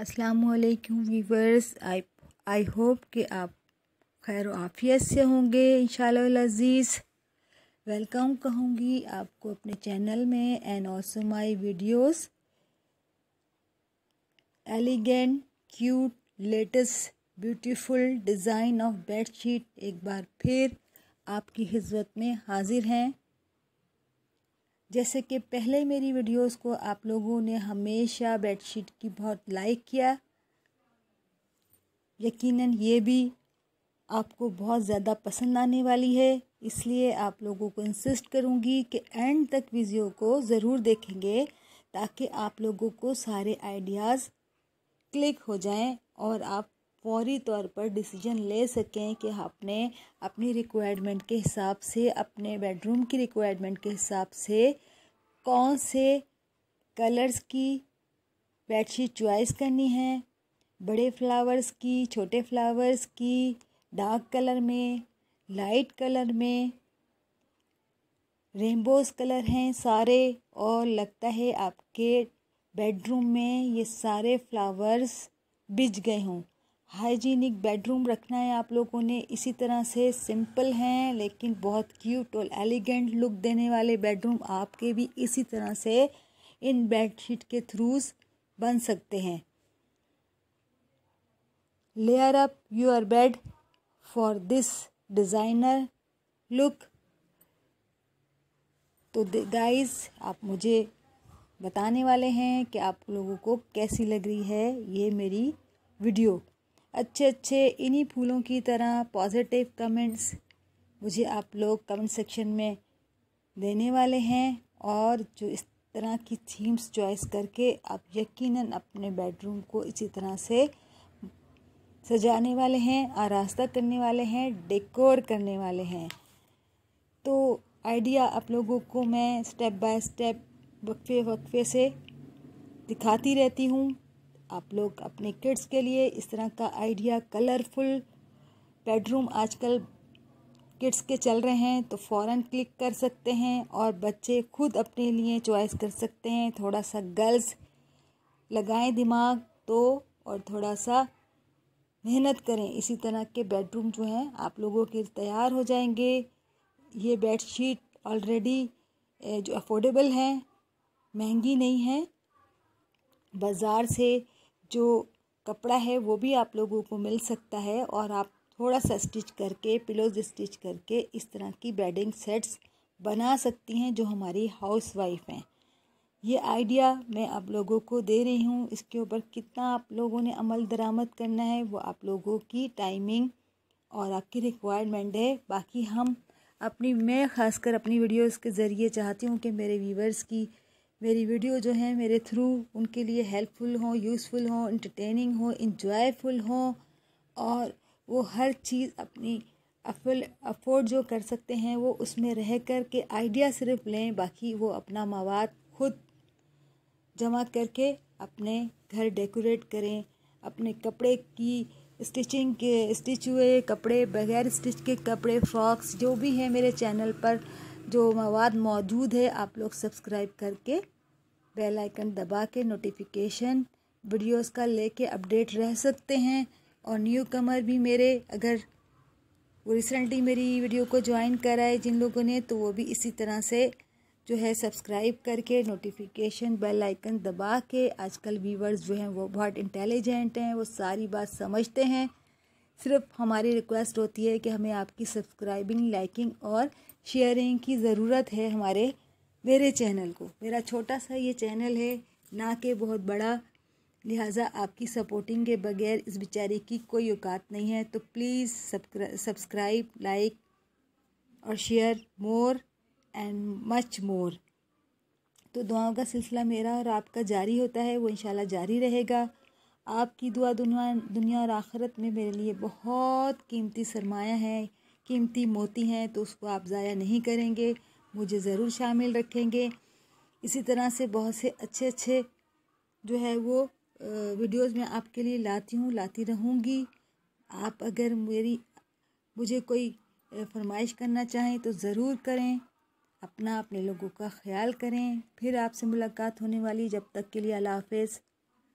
अस्सलामुअलैकुम viewers, I hope कि आप खैर आफियत से होंगे इंशाअल्लाह अज़ीज़। वेलकम कहूँगी आपको अपने चैनल में and also my videos. Elegant, cute, latest beautiful design of bedsheet एक बार फिर आपकी हिजमत में हाजिर हैं। जैसे कि पहले मेरी वीडियोस को आप लोगों ने हमेशा बेडशीट की बहुत लाइक किया, यकीनन ये भी आपको बहुत ज़्यादा पसंद आने वाली है, इसलिए आप लोगों को इंसिस्ट करूँगी कि एंड तक वीडियो को ज़रूर देखेंगे ताकि आप लोगों को सारे आइडियाज़ क्लिक हो जाएं और आप फौरी तौर पर डिसीजन ले सकें कि आपने अपनी रिक्वायरमेंट के हिसाब से, अपने बेडरूम की रिक्वायरमेंट के हिसाब से कौन से कलर्स की बेडशीट चॉइस करनी है, बड़े फ्लावर्स की, छोटे फ्लावर्स की, डार्क कलर में, लाइट कलर में, रेनबोज कलर हैं सारे। और लगता है आपके बेडरूम में ये सारे फ्लावर्स बिछ गए हों। हाइजीनिक बेडरूम रखना है आप लोगों ने, इसी तरह से सिंपल हैं लेकिन बहुत क्यूट और एलिगेंट लुक देने वाले बेडरूम आपके भी इसी तरह से इन बेडशीट के थ्रूज बन सकते हैं। Layer up your bed for this designer look. तो गाइस, आप मुझे बताने वाले हैं कि आप लोगों को कैसी लग रही है ये मेरी वीडियो। अच्छे इन्हीं फूलों की तरह पॉजिटिव कमेंट्स मुझे आप लोग कमेंट सेक्शन में देने वाले हैं, और जो इस तरह की थीम्स चॉइस करके आप यकीनन अपने बेडरूम को इसी तरह से सजाने वाले हैं, आरास्ता करने वाले हैं, डेकोर करने वाले हैं। तो आइडिया आप लोगों को मैं स्टेप बाय स्टेप वक्फे से दिखाती रहती हूँ। आप लोग अपने किड्स के लिए इस तरह का आइडिया, कलरफुल बेडरूम आजकल किड्स के चल रहे हैं तो फ़ौरन क्लिक कर सकते हैं और बच्चे खुद अपने लिए चॉइस कर सकते हैं। थोड़ा सा गर्ल्स लगाएं दिमाग तो, और थोड़ा सा मेहनत करें, इसी तरह के बेडरूम जो हैं आप लोगों के तैयार हो जाएंगे। ये बेडशीट ऑलरेडी जो अफोर्डेबल हैं, महंगी नहीं है, बाज़ार से जो कपड़ा है वो भी आप लोगों को मिल सकता है, और आप थोड़ा सा स्टिच करके, पिलोज स्टिच करके इस तरह की बेडिंग सेट्स बना सकती हैं जो हमारी हाउस वाइफ हैं। ये आइडिया मैं आप लोगों को दे रही हूँ, इसके ऊपर कितना आप लोगों ने अमल दरामद करना है वो आप लोगों की टाइमिंग और आपकी रिक्वायरमेंट है। बाकी मैं ख़ासकर अपनी वीडियोज़ के ज़रिए चाहती हूँ कि मेरे व्यूवर्स की मेरी वीडियो जो है मेरे थ्रू उनके लिए हेल्पफुल हो, यूज़फुल हो, इंटरटेनिंग हो, इंजॉयफुल हो, और वो हर चीज़ अपनी अफोर्ड जो कर सकते हैं वो उसमें रह कर के आइडिया सिर्फ लें, बाकी वो अपना मवाद खुद जमा करके अपने घर डेकोरेट करें। अपने कपड़े की स्टिचिंग के स्टिच हुए कपड़े, बगैर स्टिच के कपड़े, फ्रॉक्स जो भी है मेरे चैनल पर जो मवाद मौजूद है, आप लोग सब्सक्राइब करके बेल आइकन दबा के नोटिफिकेशन वीडियोस का लेके अपडेट रह सकते हैं। और न्यू कमर भी मेरे, अगर वो रिसेंटली मेरी वीडियो को ज्वाइन करा है जिन लोगों ने, तो वो भी इसी तरह से जो है सब्सक्राइब करके नोटिफिकेशन बेल आइकन दबा के। आजकल व्यूवर्स जो हैं वो बहुत इंटेलिजेंट हैं, वो सारी बात समझते हैं, सिर्फ हमारी रिक्वेस्ट होती है कि हमें आपकी सब्सक्राइबिंग, लाइकिंग और शेयरिंग की ज़रूरत है हमारे मेरे चैनल को। मेरा छोटा सा ये चैनल है ना कि बहुत बड़ा, लिहाजा आपकी सपोर्टिंग के बगैर इस बेचारे की कोई औकात नहीं है। तो प्लीज़ सब्सक्राइब, लाइक और share, more and much more. तो दुआओं का सिलसिला मेरा और आपका जारी होता है, वो इंशाल्लाह जारी रहेगा। आपकी दुआ दुनिया और आखिरत में मेरे लिए बहुत कीमती सरमाया है, कीमती मोती हैं, तो उसको आप ज़ाया नहीं करेंगे, मुझे ज़रूर शामिल रखेंगे। इसी तरह से बहुत से अच्छे जो है वो वीडियोस मैं आपके लिए लाती रहूँगी। आप अगर मुझे कोई फरमाइश करना चाहें तो ज़रूर करें। अपने लोगों का ख्याल करें, फिर आपसे मुलाकात होने वाली, जब तक के लिए अल्लाह हाफ़िज़।